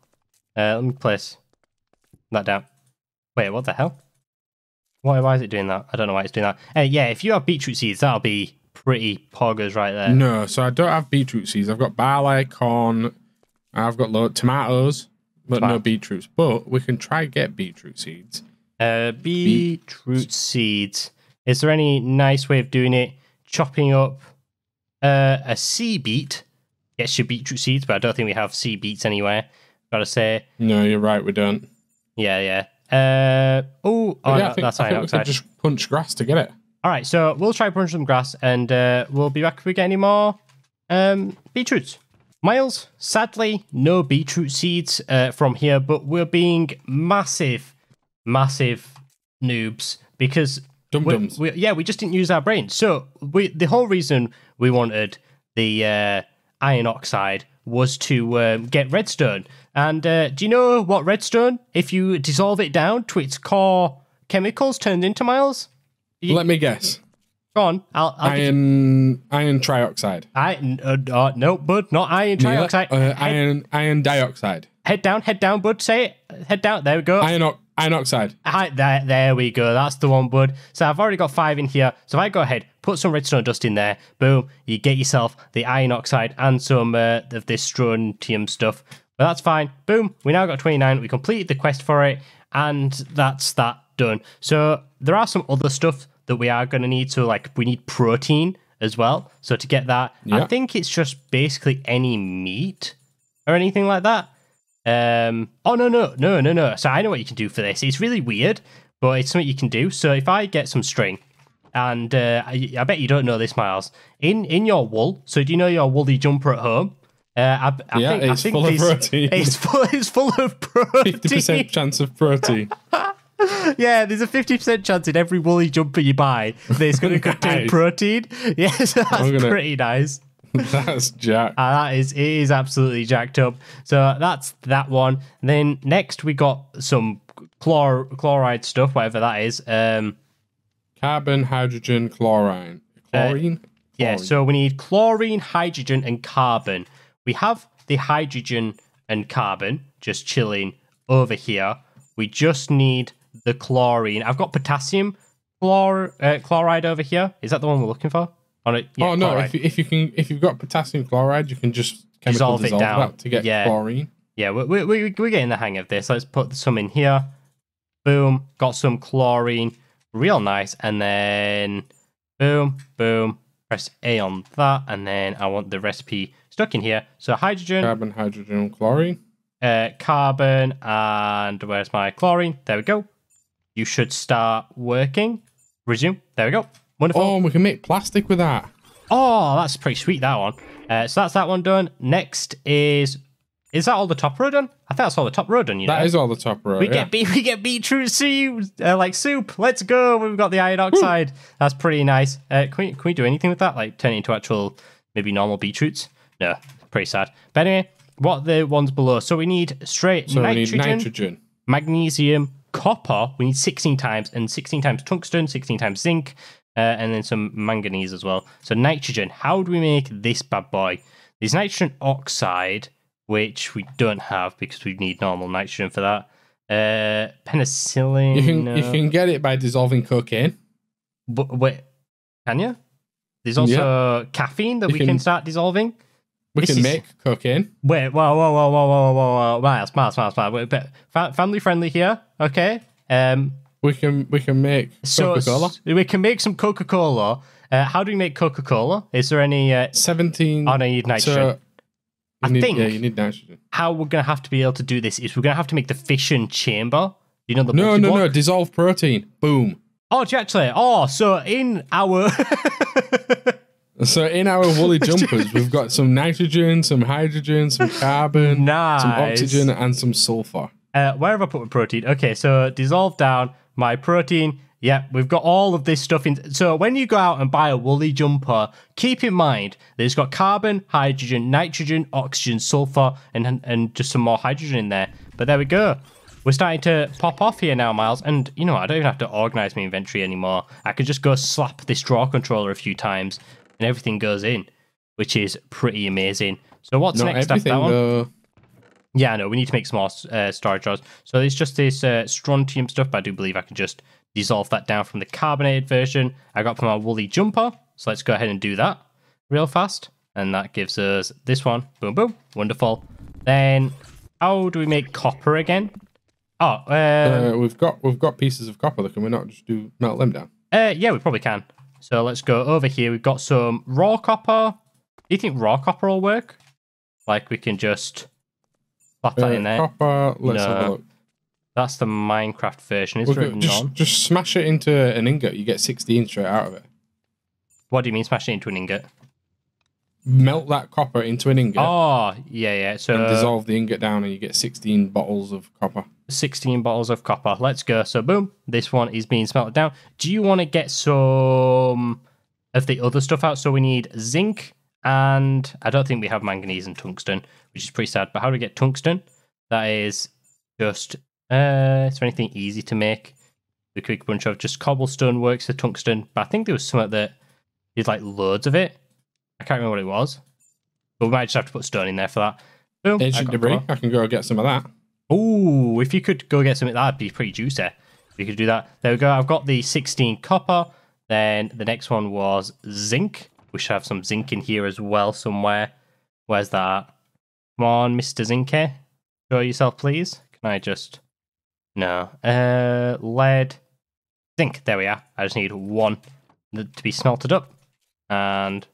Uh, let me place that down. Wait, what the hell? Why, why is it doing that? I don't know why it's doing that. Uh, yeah, if you have beetroot seeds, that'll be pretty poggers right there. No, so I don't have beetroot seeds. I've got barley, corn, I've got low tomatoes, but Tomato. no beetroots. But we can try get beetroot seeds. Uh, beetroot Beet seeds. Is there any nice way of doing it? Chopping up... Uh, a sea beet gets your beetroot seeds, but I don't think we have sea beets anywhere. Gotta say. No, you're right, we don't. Yeah, yeah. Uh, oh, oh yeah, no, that's iron oxide. Just punch grass to get it. All right, so we'll try punch some grass, and uh, we'll be back if we get any more um, beetroots. Miles, sadly, no beetroot seeds uh, from here, but we're being massive, massive noobs because... Dum-dums. We, we, yeah, we just didn't use our brains. So we, the whole reason we wanted the uh, iron oxide was to um, get redstone. And uh, do you know what redstone, if you dissolve it down to its core chemicals, turns into, Miles? You, Let me guess. Go on. I'll, I'll iron you... iron trioxide. I, uh, uh, no, bud, not iron trioxide. Yeah, uh, head, iron iron dioxide. Head down, head down, bud. Say it. Head down. There we go. Iron oxide. Iron oxide. I, there, there we go. That's the one, bud. So I've already got five in here. So if I go ahead, put some redstone dust in there. Boom. You get yourself the iron oxide and some uh, of this strontium stuff. But that's fine. Boom. We now got twenty-nine. We completed the quest for it. And that's that done. So there are some other stuff that we are going to need. So like we need protein as well. So to get that, yeah. I think it's just basically any meat or anything like that. Um, oh, no, no, no, no, no. So I know what you can do for this. It's really weird, but it's something you can do. So if I get some string, and uh, I, I bet you don't know this, Miles, in in your wool, so do you know your woolly jumper at home? Uh, I, I yeah, think, it's I think full of protein. It's full, it's full of protein. fifty percent chance of protein. Yeah, there's a fifty percent chance in every woolly jumper you buy that it's going to contain protein. Yeah, so that's gonna... pretty nice. That's jacked. Uh, that is, it is absolutely jacked up. So that's that one. And then next we got some chlor chloride stuff, whatever that is. Um, Carbon, hydrogen, chlorine. Chlorine? Uh, yeah, chlorine. So we need chlorine, hydrogen, and carbon. We have the hydrogen and carbon just chilling over here. We just need the chlorine. I've got potassium chlor uh, chloride over here. Is that the one we're looking for? On it, yeah, oh no! If you, if you can, if you've got potassium chloride, you can just chemical dissolve, dissolve it down to get yeah. chlorine. Yeah, we're, we're we're getting the hang of this. Let's put some in here. Boom, got some chlorine, real nice. And then boom, boom. Press A on that, and then I want the recipe stuck in here. So hydrogen, carbon, hydrogen, chlorine, uh, carbon, and where's my chlorine? There we go. You should start working. Resume. There we go. Wonderful. Oh, we can make plastic with that. Oh, that's pretty sweet, that one. Uh, so that's that one done. Next is... Is that all the top row done? I think that's all the top row done, you know. That is all the top row, We yeah. get be we get beetroot soup, uh, like soup. Let's go. We've got the iron oxide. Woo. That's pretty nice. Uh, can, we, can we do anything with that? Like turn it into actual, maybe normal beetroots? No, pretty sad. But anyway, what are the ones below? So we need straight so nitrogen, we need nitrogen, magnesium, copper. We need sixteen times, and sixteen times tungsten, sixteen times zinc. Uh, and then some manganese as well. So nitrogen, how do we make this bad boy? There's nitrogen oxide, which we don't have because we need normal nitrogen for that. Uh, penicillin. You can, you can get it by dissolving cocaine. But wait, can you? There's also yeah. caffeine that you we can, can start dissolving. We this can is, make cocaine. Wait, whoa, whoa, whoa, whoa, whoa, whoa, whoa. Miles, Miles, Miles, Miles. Family friendly here, okay? Um... We can we can make Coca-Cola. So we can make some Coca-Cola. Uh, how do we make Coca-Cola? Is there any uh, seventeen? Oh, no, you need nitrogen. So I need, think. Yeah, you need nitrogen. How we're gonna have to be able to do this is we're gonna have to make the fission chamber. You know the no no block? no dissolve protein. Boom. Oh, actually, oh, so in our so in our woolly jumpers, we've got some nitrogen, some hydrogen, some carbon, nice. Some oxygen, and some sulfur. Uh, where have I put my protein? Okay, so dissolve down. My protein, yeah, we've got all of this stuff in. So when you go out and buy a woolly jumper, keep in mind that it's got carbon, hydrogen, nitrogen, oxygen, sulfur, and and just some more hydrogen in there. But there we go. We're starting to pop off here now, Miles. And you know, I don't even have to organize my inventory anymore. I can just go slap this drawer controller a few times and everything goes in, which is pretty amazing. So what's Not next after that one? Though. Yeah, I know, we need to make some more uh, storage jars. So it's just this uh, strontium stuff, but I do believe I can just dissolve that down from the carbonated version I got from our woolly jumper. So let's go ahead and do that real fast. And that gives us this one. Boom, boom. Wonderful. Then how do we make copper again? Oh, um, uh, we've got we've got pieces of copper. Can we not just do melt them down? Uh, yeah, we probably can. So let's go over here. We've got some raw copper. Do you think raw copper will work? Like we can just... Slap that uh, in there. Copper, let's no. have a look. That's the Minecraft version. It's well, written just, on. Just smash it into an ingot. You get sixteen straight out of it. What do you mean smash it into an ingot? Melt that copper into an ingot. Oh, yeah, yeah. So and dissolve the ingot down and you get sixteen bottles of copper. sixteen bottles of copper. Let's go. So boom, this one is being smelted down. Do you want to get some of the other stuff out? So we need zinc. And I don't think we have manganese and tungsten, which is pretty sad. But how do we get tungsten? That is just, uh, is there anything easy to make? The quick bunch of just cobblestone works for tungsten. But I think there was some that did like loads of it. I can't remember what it was. But we might just have to put stone in there for that. Boom, ancient I debris. I can go get some of that. Oh, if you could go get some of that, that'd be pretty juicy. If you could do that. There we go. I've got the sixteen copper. Then the next one was zinc. We should have some zinc in here as well somewhere. Where's that? Come on, Mister Zinke. Show yourself, please. Can I just... No. Uh, lead. Zinc. There we are. I just need one to be smelted up. And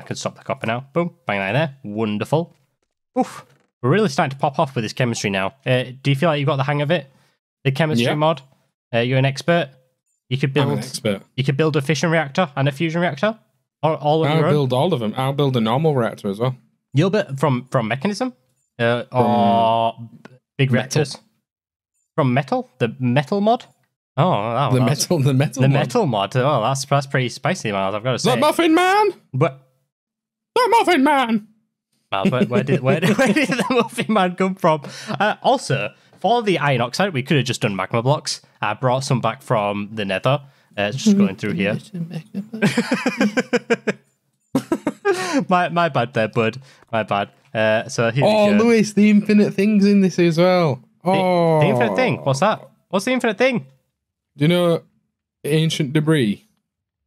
I can stop the copper now. Boom. Bang that in there. Wonderful. Oof. We're really starting to pop off with this chemistry now. Uh, do you feel like you've got the hang of it? The chemistry yeah. mod? Uh, you're an expert? You could build, I'm an expert. You could build a fission reactor and a fusion reactor? All, all I'll build all of them. I'll build a normal reactor as well. Gilbert from from Mekanism, uh, or um, Big Raptors from Metal, the Metal mod. Oh, wow, the metal, the metal, the mod. metal mod. Oh, that's that's pretty spicy, Miles. I've got to say. The Muffin Man. But the Muffin Man. Miles, where, where did where did, where did the Muffin Man come from? Uh, also, for the iron oxide, we could have just done magma blocks. I brought some back from the Nether. Uh, just going through here. my my bad there, bud. My bad. Uh, so here oh, we go. Lewis, the infinite thing's in this as well. Oh, the, the infinite thing. What's that? What's the infinite thing? Do you know ancient debris?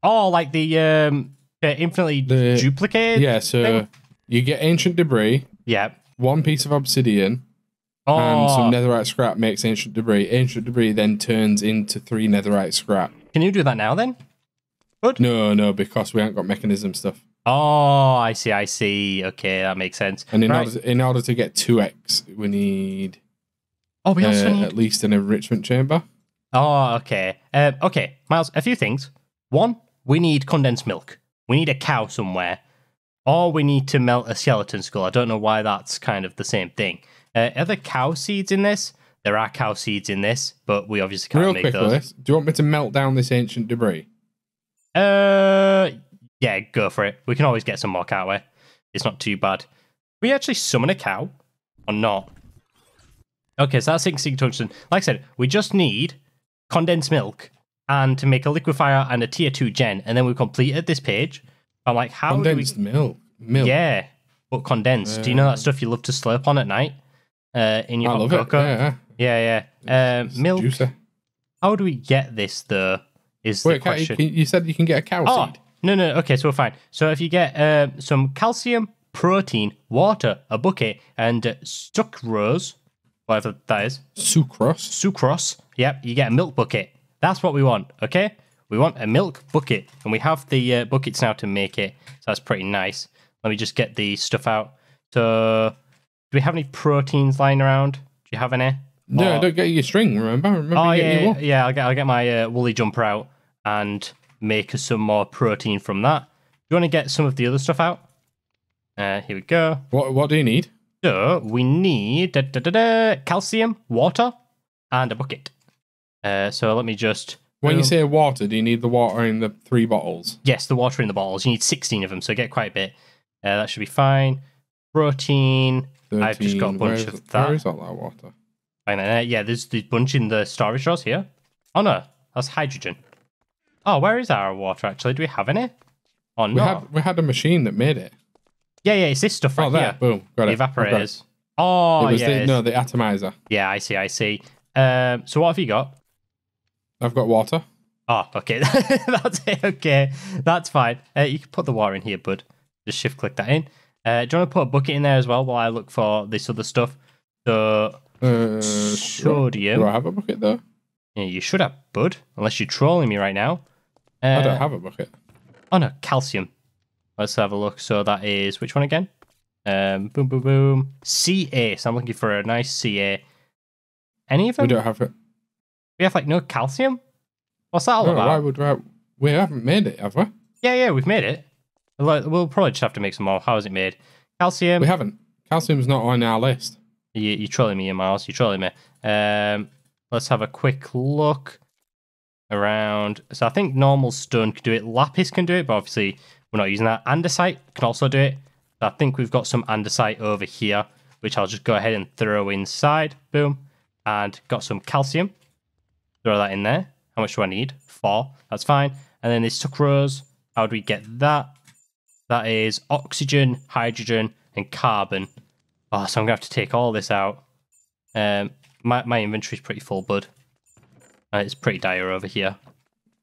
Oh, like the um, uh, infinitely the, duplicated. Yeah. So thing? You get ancient debris. Yeah. One piece of obsidian. Oh. And some netherite scrap makes ancient debris. Ancient debris then turns into three netherite scrap. Can you do that now then? Good. No, no, because we haven't got mechanism stuff. Oh, I see, I see. Okay, that makes sense. And in, right. order, to, in order to get two X, we need, oh, we also uh, need... at least an enrichment chamber. Oh, okay. Uh, okay, Miles, a few things. One, we need condensed milk. We need a cow somewhere. Or we need to melt a skeleton skull. I don't know why that's kind of the same thing. Uh, are there cow seeds in this? There are cow seeds in this, but we obviously can't Real make quick, those. Lewis, do you want me to melt down this ancient debris? Uh, yeah, go for it. We can always get some more, can't we? It's not too bad. We actually summon a cow or not? Okay, so that's sixteen tungsten. Like I said, we just need condensed milk and to make a liquefier and a tier two gen, and then we completed this page. I'm like, how condensed do we... milk? Milk. Yeah, but condensed. Uh... Do you know that stuff you love to slurp on at night? Uh, in your I hot love cocoa? It. Yeah. Yeah, yeah. It's, uh, it's milk. Juicy. How do we get this, though, is Wait, the question. You, you said you can get a cow oh, seed. No, no, okay, so we're fine. So if you get uh, some calcium, protein, water, a bucket, and uh, sucrose, whatever that is. Sucrose. Sucrose. Yep, you get a milk bucket. That's what we want, okay? We want a milk bucket, and we have the uh, buckets now to make it. So that's pretty nice. Let me just get the stuff out. So... do we have any proteins lying around? Do you have any? No, or... I don't get your string, remember? remember oh, yeah, your yeah, I'll get, I'll get my uh, woolly jumper out and make some more protein from that. Do you want to get some of the other stuff out? Uh, here we go. What What do you need? So, we need da, da, da, da, calcium, water, and a bucket. Uh, so, let me just... When um... you say water, do you need the water in the three bottles? Yes, the water in the bottles. You need sixteen of them, so get quite a bit. Uh, that should be fine. Protein... thirteen. I've just got a bunch of that. Where is all that water? And, uh, yeah, there's the bunch in the storage drawers here. Oh, no. That's hydrogen. Oh, where is our water, actually? Do we have any? Oh, no. We had, we had a machine that made it. Yeah, yeah, it's this stuff right oh, there. Here. Boom. Got the it. evaporators. Oh, it was yeah. The, no, the atomizer. Yeah, I see, I see. Um, so what have you got? I've got water. Oh, okay. That's it. Okay. That's fine. Uh, you can put the water in here, bud. Just shift-click that in. Uh, do you want to put a bucket in there as well while I look for this other stuff? So, uh, sodium. Do I have a bucket though? Yeah, you should have, bud. Unless you're trolling me right now. Uh, I don't have a bucket. Oh no, calcium. Let's have a look. So that is, which one again? Um, boom, boom, boom. C A. So I'm looking for a nice C A. Any of them? We don't have it. We have like no calcium? What's that all no, about? Why would we, we haven't made it, have we? Yeah, yeah, we've made it. We'll probably just have to make some more. How is it made? Calcium. We haven't. Calcium's not on our list. You, you're trolling me, Miles. You're trolling me. Um, let's have a quick look around. So I think normal stone can do it. Lapis can do it, but obviously we're not using that. Andesite can also do it. So I think we've got some andesite over here, which I'll just go ahead and throw inside. Boom. And got some calcium. Throw that in there. How much do I need? Four. That's fine. And then this sucrose. How do we get that? That is oxygen, hydrogen, and carbon. Oh, so I'm going to have to take all this out. Um, my, my inventory's pretty full, bud. Uh, it's pretty dire over here.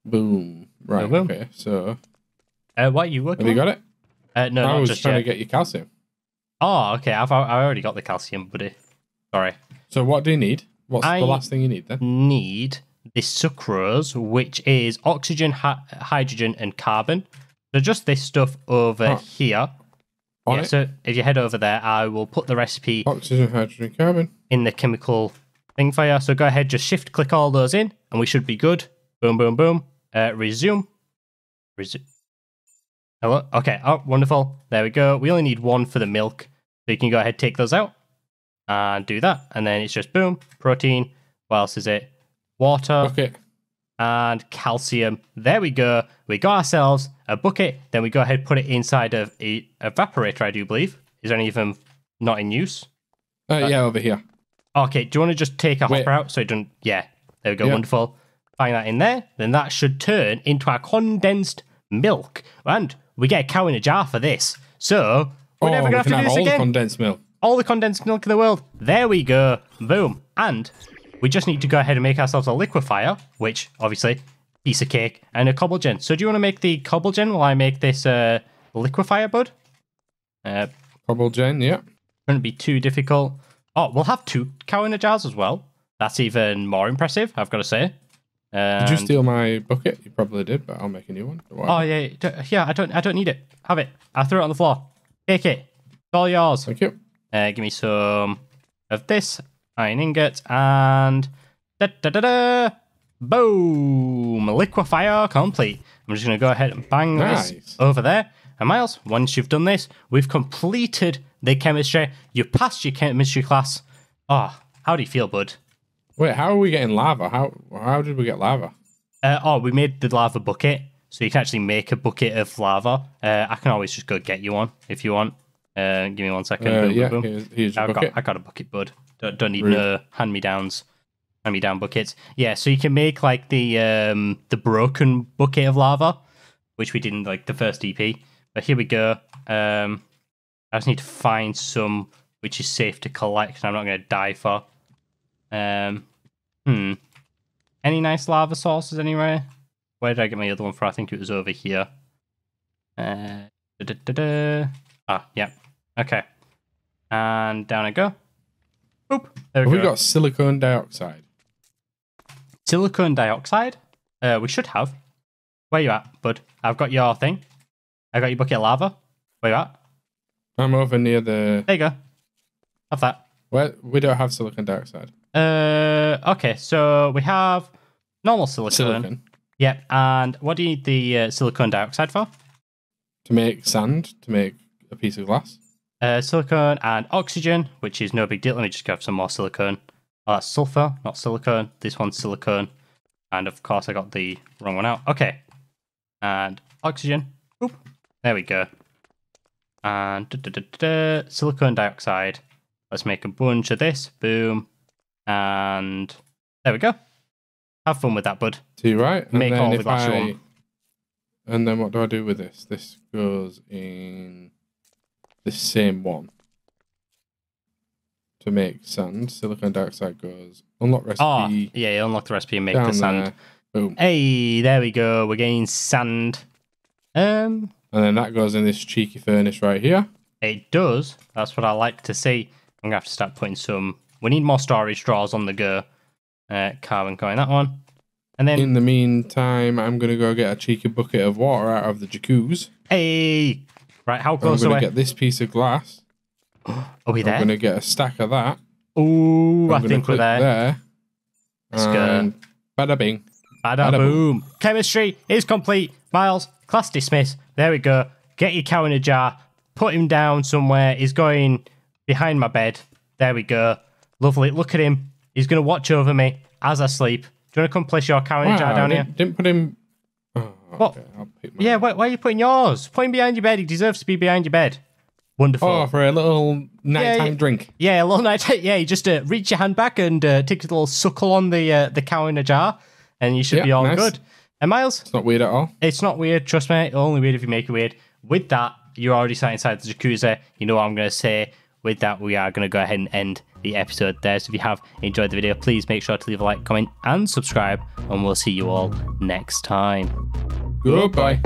Boom. Right, boom. Okay, so... Uh, what are you working Have on? you got it? Uh, no, I not was just trying yet. to get your calcium. Oh, okay, I've I already got the calcium, buddy. Sorry. So what do you need? What's I the last thing you need, then? I need this sucrose, which is oxygen, hi hydrogen, and carbon. So just this stuff over oh. here. Yeah, so if you head over there, I will put the recipe oxygen, hydrogen, carbon in the chemical thing for you. So go ahead, just shift click all those in, and we should be good. Boom, boom, boom. Uh, resume. Resume. Hello. Okay. Oh, wonderful. There we go. We only need one for the milk. So you can go ahead, take those out and do that. And then it's just boom, protein. What else is it? Water. Okay. And calcium. There we go. We got ourselves a bucket. Then we go ahead, put it inside of a evaporator, I do believe. Is there any of them not in use? Uh, uh, yeah, over here. Okay, do you want to just take a Wait. hopper out so it doesn't... Yeah, there we go, yeah. Wonderful. Find that in there. Then that should turn into our condensed milk. And we get a cow in a jar for this. So, we're oh, never going to have to do this all again. all the condensed milk. All the condensed milk in the world. There we go. Boom. And... we just need to go ahead and make ourselves a liquefier, which, obviously, piece of cake, and a cobblegen. So do you want to make the cobblegen while I make this uh, liquefier, bud? Uh, cobblegen, yeah. Shouldn't be too difficult. Oh, we'll have two cow in the jars as well. That's even more impressive, I've got to say. And... did you steal my bucket? You probably did, but I'll make a new one. Wow. Oh, yeah, yeah, I don't I don't need it. Have it. I threw it on the floor. Take it. It's all yours. Thank you. Uh, give me some of this. Iron ingots, and da, da, da, da, boom, liquefier complete. I'm just going to go ahead and bang nice. this over there. And Miles, once you've done this, we've completed the chemistry. You passed your chemistry class. Oh, how do you feel, bud? Wait, how are we getting lava? How how did we get lava? Uh, oh, we made the lava bucket, so you can actually make a bucket of lava. Uh, I can always just go get you one if you want. Uh, give me one second. Uh, boom, yeah, boom. Here's, here's I've got, I got a bucket, bud. Don't, don't need really? no hand-me-downs, hand-me-down buckets. Yeah, so you can make like the um, the broken bucket of lava, which we did in like the first E P. But here we go. Um, I just need to find some which is safe to collect, and I'm not going to die for. Um, hmm. Any nice lava sources anyway? Where did I get my other one from? I think it was over here. Uh, da, da, da, da. Ah, yeah. Okay. And down I go. Oop, there we have go. We got silicon dioxide. Silicon dioxide? Uh, we should have. Where you at, bud? I've got your thing. I got your bucket of lava. Where you at? I'm over near the... There you go. Have that. Where, we don't have silicon dioxide. Uh, okay, so we have normal silicon. Silicon. Yep, and what do you need the uh, silicon dioxide for? To make sand, to make a piece of glass. Uh, silicone and oxygen, which is no big deal. Let me just grab some more silicone. Oh, that's sulfur, not silicone. This one's silicone. And of course, I got the wrong one out. Okay. And oxygen. Oop. There we go. And da, da, da, da, da, silicone dioxide. Let's make a bunch of this. Boom. And there we go. Have fun with that, bud. Do you right? Make all the glass you want. And then what do I do with this? This goes in... the same one to make sand. Silicon dioxide goes unlock recipe. Oh, yeah, unlock the recipe and make the sand. There. Boom. Hey, there we go. We're getting sand. Um, and then that goes in this cheeky furnace right here. It does. That's what I like to see. I'm gonna have to start putting some. We need more storage drawers on the go. Uh, carbon coin that one. And then in the meantime, I'm gonna go get a cheeky bucket of water out of the jacuzzi. Hey. Right, how close are we? I'm going to get this piece of glass. Are we there? I'm going to get a stack of that. Ooh, I think we're there. there. Let's go. Bada bing. Bada, bada boom. boom. Chemistry is complete. Miles, class dismissed. There we go. Get your cow in a jar. Put him down somewhere. He's going behind my bed. There we go. Lovely. Look at him. He's going to watch over me as I sleep. Do you want to come place your cow in wow, a jar down didn't, here? Didn't put him... What? Okay, I'll pick yeah, why, why are you putting yours? Put him behind your bed. He deserves to be behind your bed. Wonderful. Oh, for a little nighttime yeah, drink. Yeah, a little nighttime. Yeah, you just uh, reach your hand back and uh, take a little suckle on the uh, the cow in a jar, and you should yeah, be all nice. good. And Miles? It's not weird at all. It's not weird. Trust me. It's only weird if you make it weird. With that, you're already sat inside the jacuzzi. You know what I'm going to say. With that, we are going to go ahead and end the episode there. So if you have enjoyed the video, please make sure to leave a like, comment, and subscribe, and we'll see you all next time. Goodbye.